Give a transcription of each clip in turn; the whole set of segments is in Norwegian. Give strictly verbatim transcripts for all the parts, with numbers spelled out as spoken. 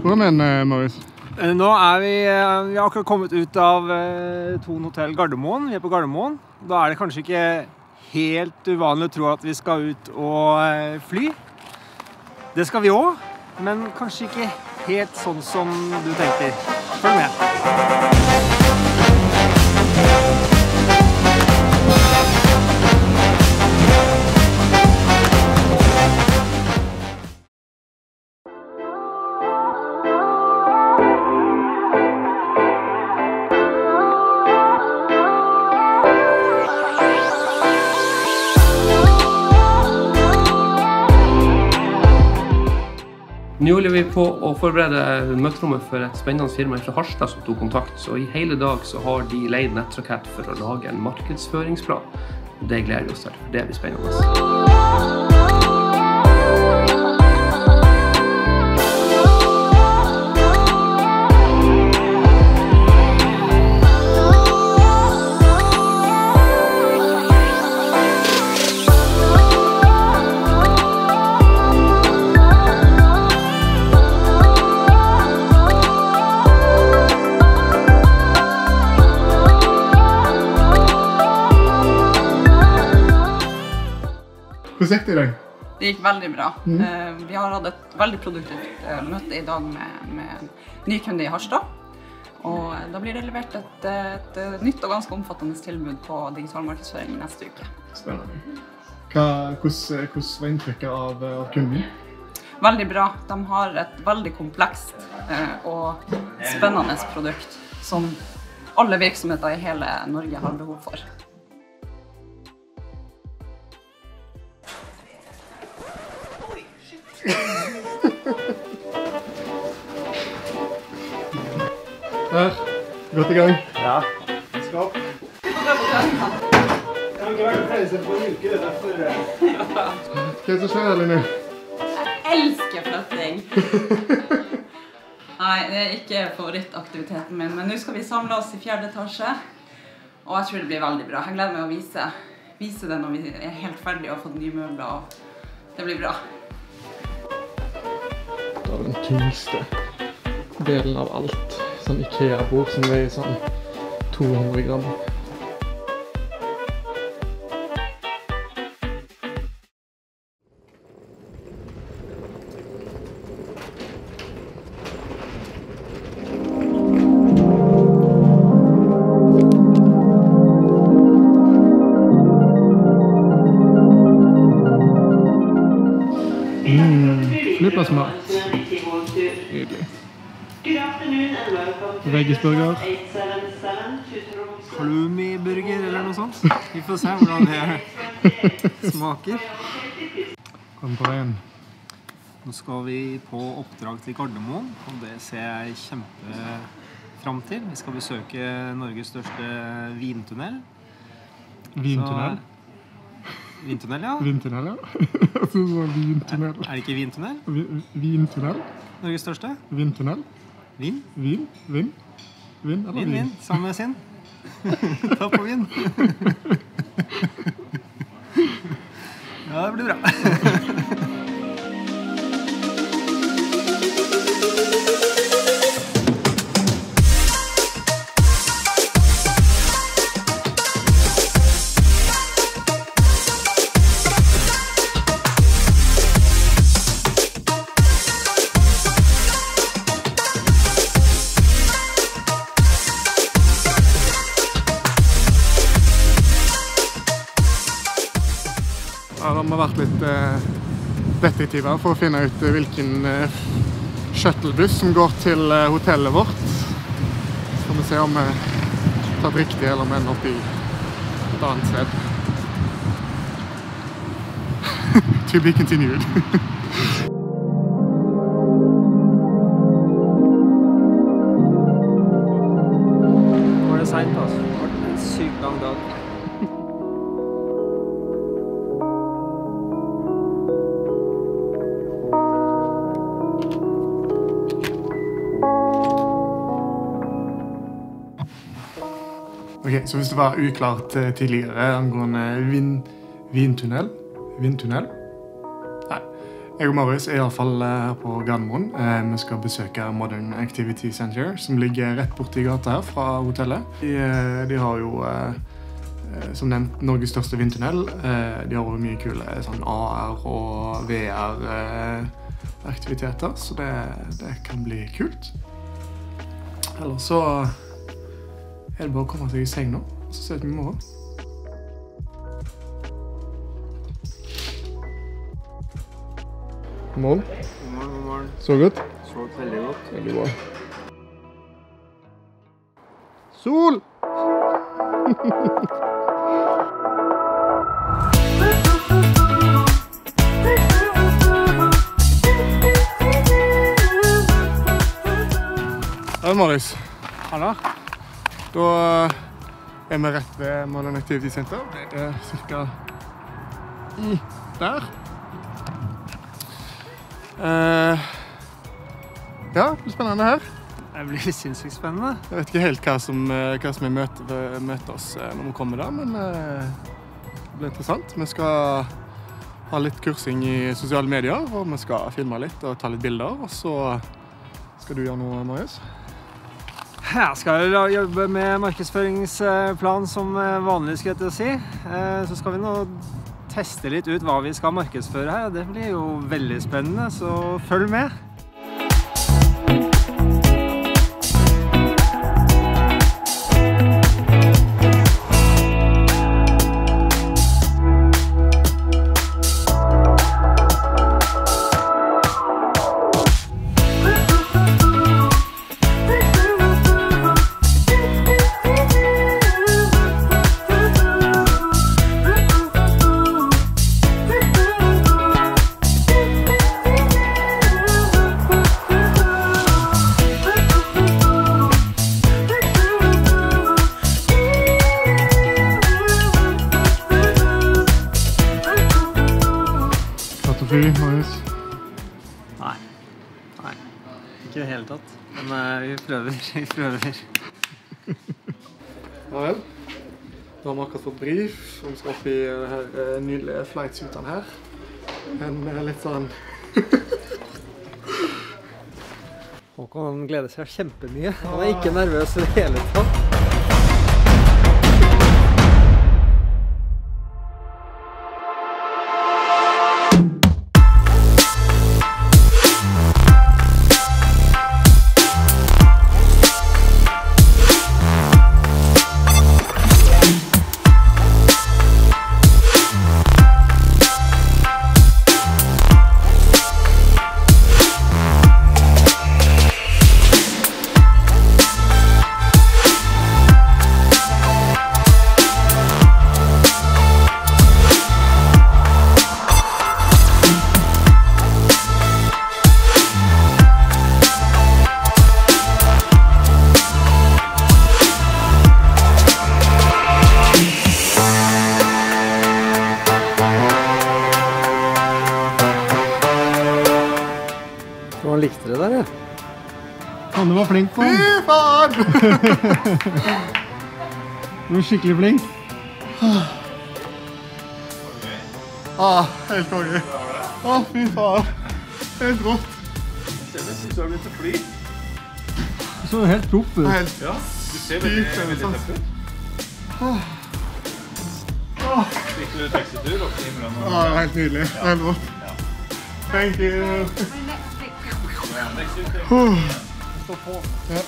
Hvor er vi, Marius? Nå er vi, vi har akkurat kommet ut av Tone Hotel Gardermoen. Vi er på Gardermoen. Da er det kanskje ikke helt uvanlig å tro at vi skal ut og fly. Det skal vi også, men kanskje ikke helt sånn som du tenker. Følg med! Nå holder vi på å forberede møterommet for et spennende firma fra Harstad som tok kontakt, så i hele dag så har de leid Nettrakett for å lage en markedsføringsplan. Det gleder vi oss til, for det blir Prosjektet i dag? Det gikk veldig bra. Mm. Vi har hatt et veldig produktivt møte i dag med, med ny kunde i Harstad. Og da blir det levert et, et nytt og ganske omfattende tilbud på digital markedsføring neste uke. Spennende. Hvordan var inntrykket av, av kunden? Veldig bra. De har et veldig komplekst og spennende produkt som alle virksomheter i hele Norge har behov for. Her, godt i gang. Ja. Skap. Jeg har ikke vært å pleise på en uke, det er derfor. Hva er det som skjer her, Linné? Jeg elsker flytting. Nei, det er ikke favorittaktiviteten min, men nå skal vi samle oss i fjerde etasje. Og jeg tror det blir veldig bra. Jeg gleder meg å vise, vise det når vi er helt ferdige og har fått nye møbler. Og det blir bra. Det er den tyngste delen av alt, sånn IKEA-bord som veier sånn to hundre gram. Mm, flippersmart. Nydelig. Veggisburger. Halloumi-burger eller noe sånt. Vi får se hvordan det smaker. Kom på veien. Nå skal vi på oppdrag til Gardermoen, og det ser jeg kjempefram til. Vi skal besøke Norges største vintunnel. Vintunnel? Vintunnel, ja. Vintunnel, ja. Vintunnel. Er, er det ikke vintunnel? Vin, vintunnel. Norges største? Vintunnel. Vin? Vin, vin. Vin, eller vin? Vin, vin. Sammen med sin. Ta på vin. Ja, det blir bra. Vi har vært litt eh, detektiver for å finne ut eh, hvilken eh, shuttlebuss som går til eh, hotellet vårt. Så kan vi se om vi eh, tar det riktig, eller om vi ender opp i et annet sted. To be continued. Var det sent, altså? Det var en sykt lang dag. Ok, så hvis det var uklart tidligere angående vin, vintunnel, vintunnel, nei, Jeg og Marius er I alle fall her på Gardermoen. Vi skal besøke Modern Activity Center, som ligger rett borte I gata her fra hotellet. De, de har jo, som nevnt, Norges største vindtunnel. De har også mye kule sånn A R og V R-aktiviteter, så det, det kan bli kult. Ellers så er det bare å komme seg I seng nå, så ses vi I morgen. God morgen. God morgen, god morgen. Så godt? Så veldig godt. Veldig bra. Sol! Hei, Marius. Halla. Da er vi rett ved Modern Activity Center. Det er cirka I der. Uh, ja, det blir spennende her. Det blir sinnssykt spennende. Jeg vet ikke helt hva som, hva som vi møter, møter oss når vi kommer da, men uh, det blir interessant. Vi skal ha litt kursing I sosiale medier, og vi skal filme litt og ta litt bilder, og så skal du gjøre noe, Marius. Jeg skal jobbe med markedsføringsplan som vanlig, skal jeg til å si. Uh, så skal vi nå teste litt ut hva vi skal markedsføre her. Det blir jo veldig spennende, så følg med! Nei. Nei. Ikke I det hele tatt. Men uh, vi prøver. Vi prøver. Ja vel. Nå har vi akkurat fått brief. Vi skal opp I denne nydelige flightsuitene her. En litt sånn... HAAKON gleder seg kjempemye. Han er ikke nervøs I det hele tatt. Han likte det der, ja. Han var flink på han. Fy faen! Du var skikkelig flink. Ah, helt konge. Ah, fy faen. Helt rått. Jeg synes du har blitt så fly. Du så helt propp ut. Ja, du ser veldig, veldig tøff ut. Fikk du tekstetur opp I himmelen? Ja, helt nydelig. Helt rått. Thank you. Huh. Stå på. Ja.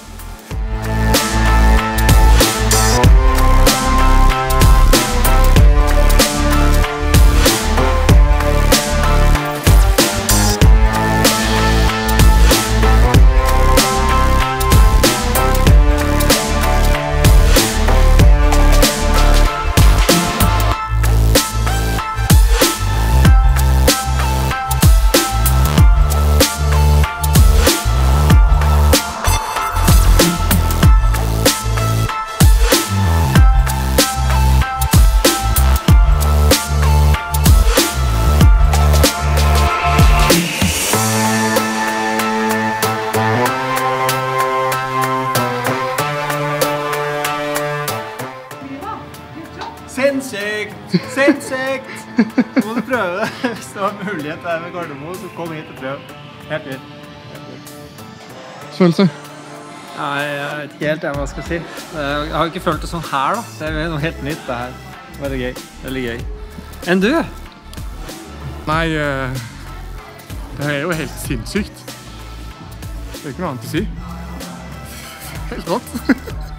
Sinnssykt! Sinnssykt! Nå må du prøve det. hvis det var mulighet der ved Gardermoen, så kom hit og prøv. Helt vilt. Følelse? Nei, jeg vet ikke helt hva jeg skal si. Jeg har ikke følt det sånn her da. Det er noe helt nytt det her. Det var gøy, veldig gøy. Enn du? Nei, det er jo helt sinnssykt. Det er ikke noe annet å si. Helt rått.